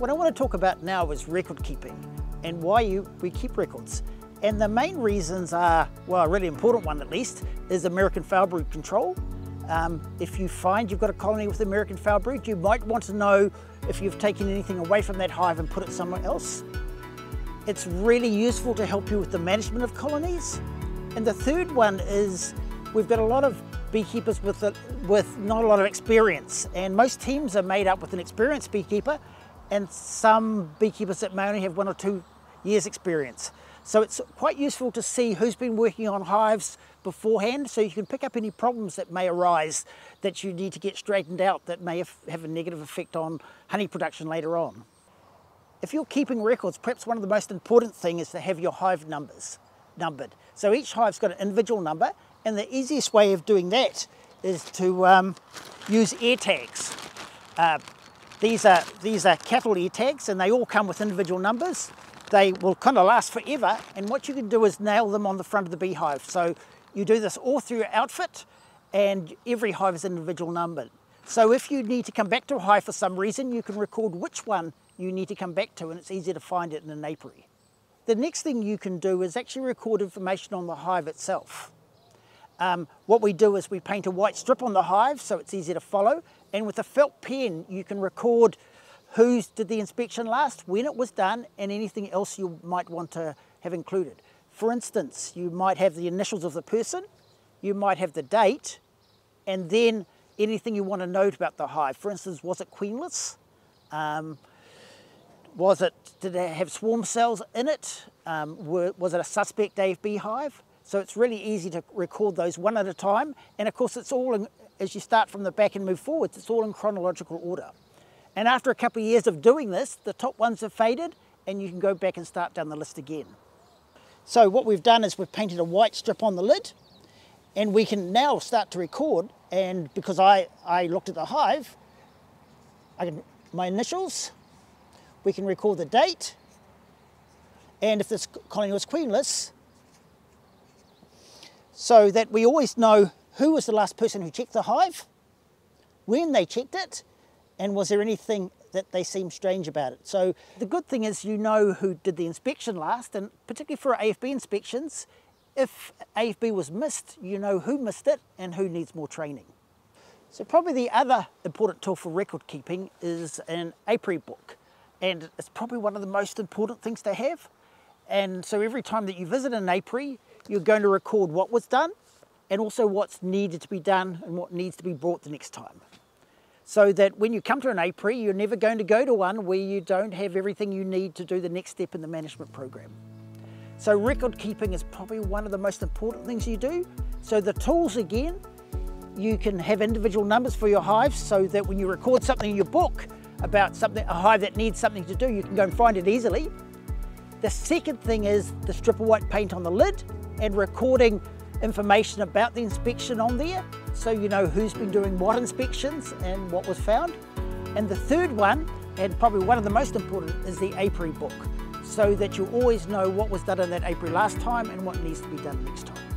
What I want to talk about now is record keeping and why we keep records. And the main reasons are, well, a really important one at least, is American foulbrood control. If you find you've got a colony with American foulbrood, you might want to know if you've taken anything away from that hive and put it somewhere else. It's really useful to help you with the management of colonies. And the third one is we've got a lot of beekeepers with not a lot of experience, and most teams are made up with an experienced beekeeper and some beekeepers that may only have 1 or 2 years experience. So it's quite useful to see who's been working on hives beforehand, so you can pick up any problems that may arise that you need to get straightened out that may have a negative effect on honey production later on. If you're keeping records, perhaps one of the most important things is to have your hive numbered. So each hive's got an individual number, and the easiest way of doing that is to use air tags. These are cattle air tags, and they all come with individual numbers. They will kind of last forever, and what you can do is nail them on the front of the beehive. So you do this all through your outfit, and every hive is individual numbered. So if you need to come back to a hive for some reason, you can record which one you need to come back to, and it's easier to find it in an apiary. The next thing you can do is actually record information on the hive itself. What we do is we paint a white strip on the hive so it's easy to follow, and with a felt pen you can record who did the inspection last, when it was done, and anything else you might want to have included. For instance, you might have the initials of the person, you might have the date, and then anything you want to note about the hive. For instance, was it queenless? Did it have swarm cells in it? Was it a suspect AF beehive? So it's really easy to record those one at a time, and of course it's all, as you start from the back and move forwards, it's all in chronological order. And after a couple of years of doing this, the top ones have faded and you can go back and start down the list again. So what we've done is we've painted a white strip on the lid, and we can now start to record. And because I looked at the hive, my initials, we can record the date, and if this colony was queenless, so that we always know who was the last person who checked the hive, when they checked it, and was there anything that they seemed strange about it. So the good thing is you know who did the inspection last, and particularly for AFB inspections, if AFB was missed, you know who missed it and who needs more training. So probably the other important tool for record keeping is an apiary book, and it's probably one of the most important things to have. And so every time that you visit an apiary, you're going to record what was done and also what's needed to be done and what needs to be brought the next time. So that when you come to an apiary, you're never going to go to one where you don't have everything you need to do the next step in the management program. So record keeping is probably one of the most important things you do. So the tools again, you can have individual numbers for your hives so that when you record something in your book about something, a hive that needs something to do, you can go and find it easily. The second thing is the strip of white paint on the lid and recording information about the inspection on there, so you know who's been doing what inspections and what was found. And the third one, and probably one of the most important, is the apiary book, so that you always know what was done in that apiary last time and what needs to be done next time.